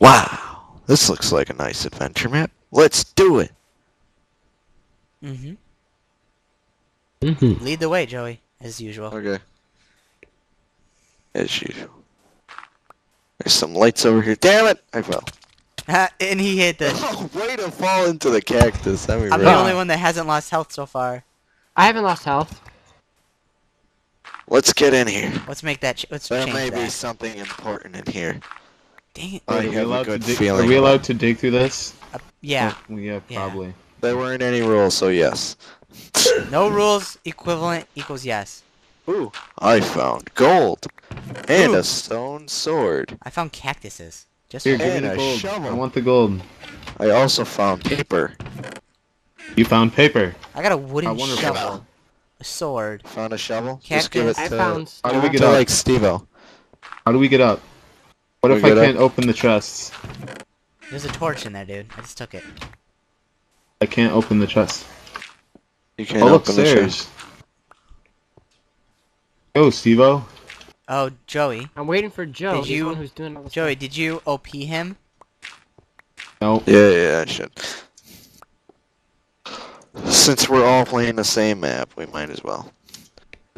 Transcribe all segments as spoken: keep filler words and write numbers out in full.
Wow, this looks like a nice adventure map. Let's do it. Mhm. Mhm. Lead the way, Joey, as usual. Okay. As usual. There's some lights over here. Damn it! I fell. Ha, and he hit the. Oh, way to fall into the cactus. I mean, I'm really. the only one that hasn't lost health so far. I haven't lost health. Let's get in here. Let's make that. Ch let's there change may that. be something important in here. Dang it! I Wait, have a good feeling. Are we allowed to dig through this? Uh, yeah. Oh, yeah, probably. Yeah. There weren't any rules, so yes. No rules. Equivalent equals yes. Ooh! I found gold and Ooh. a stone sword. I found cactuses. Just Here, give me the gold. Shovel. I want the gold. I also found paper. You found paper. I got a wooden shovel. A sword. Found a shovel? Cactus. Just give it to, I found how do we get to up? like Steve-O. How do we get up? What if I can't up? open the chests? There's a torch in there, dude. I just took it. I can't open the chest. You can't oh, open upstairs. the chest. Go, Steve-O. Oh, Joey. I'm waiting for Joe. Did you, who's doing all this Joey, stuff. did you O P him? No. Nope. Yeah, yeah, I should. Since we're all playing the same map, we might as well.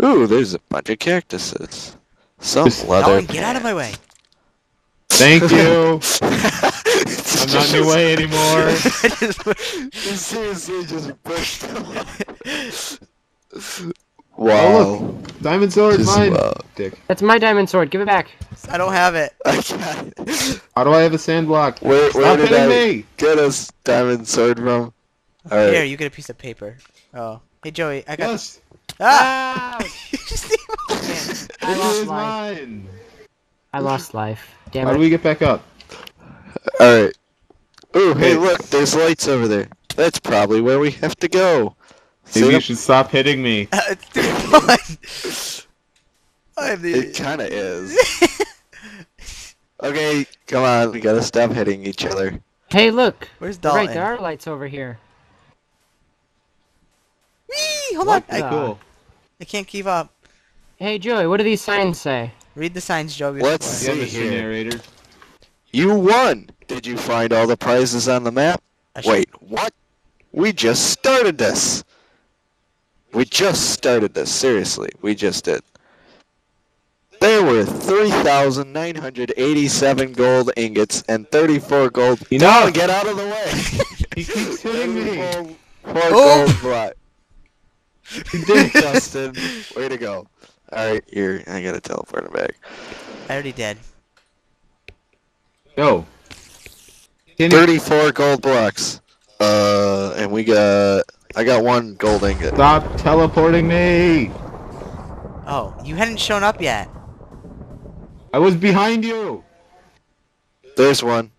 Ooh, there's a bunch of cactuses. Some leather. Get out of my way. Thank you. I'm not in your way anymore. Seriously, just pushed them. Wow. Oh, look. Diamond sword, just mine. Wow. Dick. That's my diamond sword. Give it back. I don't have it. I got it. How do I have a sand block? Where, where did I me. get a diamond sword from? All right. Here, you get a piece of paper. Oh. Hey, Joey, I got yes. Ah! You just Man, I it lost life. Mine. I lost life. Damn How it. How do we get back up? All right. Ooh, hey, hey, look. There's lights over there. That's probably where we have to go. Maybe you should stop hitting me. Uh, it's too fun. I'm the... It kinda is. Okay, come on, we gotta stop hitting each other. Hey, look. Where's Dalton? Right, there are lights over here. Whee! Hold what on. I, cool. I can't keep up. Hey, Joey, what do these signs say? Read the signs, Joey. Let's see yeah, here. Narrator. You won! Did you find all the prizes on the map? Wait, what? We just started this! We just started this, seriously, we just did. There were three thousand nine hundred eighty-seven gold ingots and thirty-four gold... You know, get out of the way! He keeps hitting me! Four oh. gold brought. You did, Justin. Way to go. Alright, here, I gotta teleport him back. I already did. Yo. thirty-four gold blocks. Uh, and we got... I got one gold ingot. Stop teleporting me! Oh, you hadn't shown up yet. I was behind you! There's one.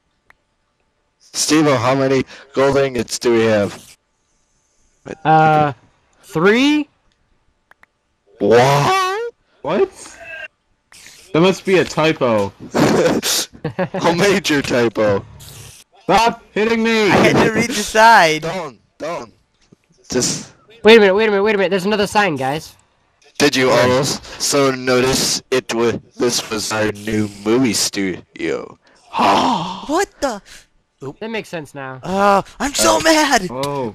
Steve-O, how many gold ingots do we have? Uh, three? What? What? That must be a typo. A major typo. Stop hitting me! I had to read the side. Don't, don't. Just... Wait a minute, wait a minute, wait a minute. There's another sign, guys. Did you almost so notice it was this was our new movie studio? What the? Oop. That makes sense now. Oh, uh, I'm so uh, mad! Oh.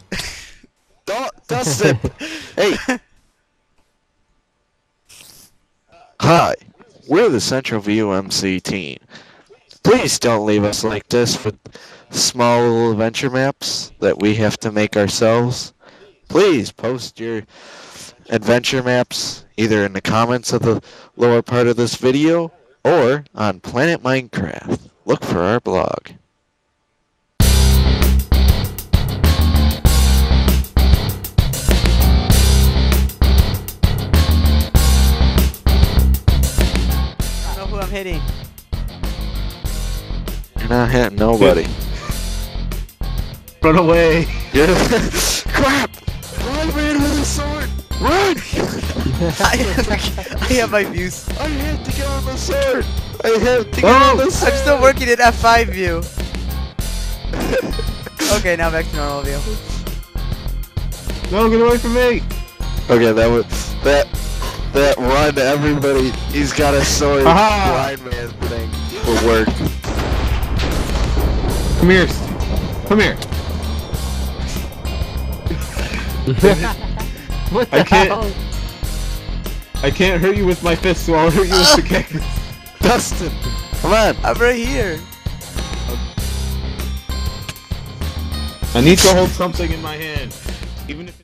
Dustin! Hey! Hi, we're the Central View M C team. Please don't leave us like this with small little adventure maps that we have to make ourselves. Please post your adventure maps either in the comments of the lower part of this video or on Planet Minecraft. Look for our blog. I don't know who I'm hitting. You're not hitting nobody. Run away! Crap! I ran with a sword! Run! I, have, I have my views. I have to get on the sword! I have to get oh, on the sword! I'm still working at F five view. Okay, now back to normal view. No, get away from me! Okay, that was... That... That run, everybody... He's got a sword blind man thing for work. Come here. Come here. What the I hell? Can't, I can't hurt you with my fist, so I'll hurt you with the cactus. Dustin, come on. I'm right here. I need to hold something in my hand. Even if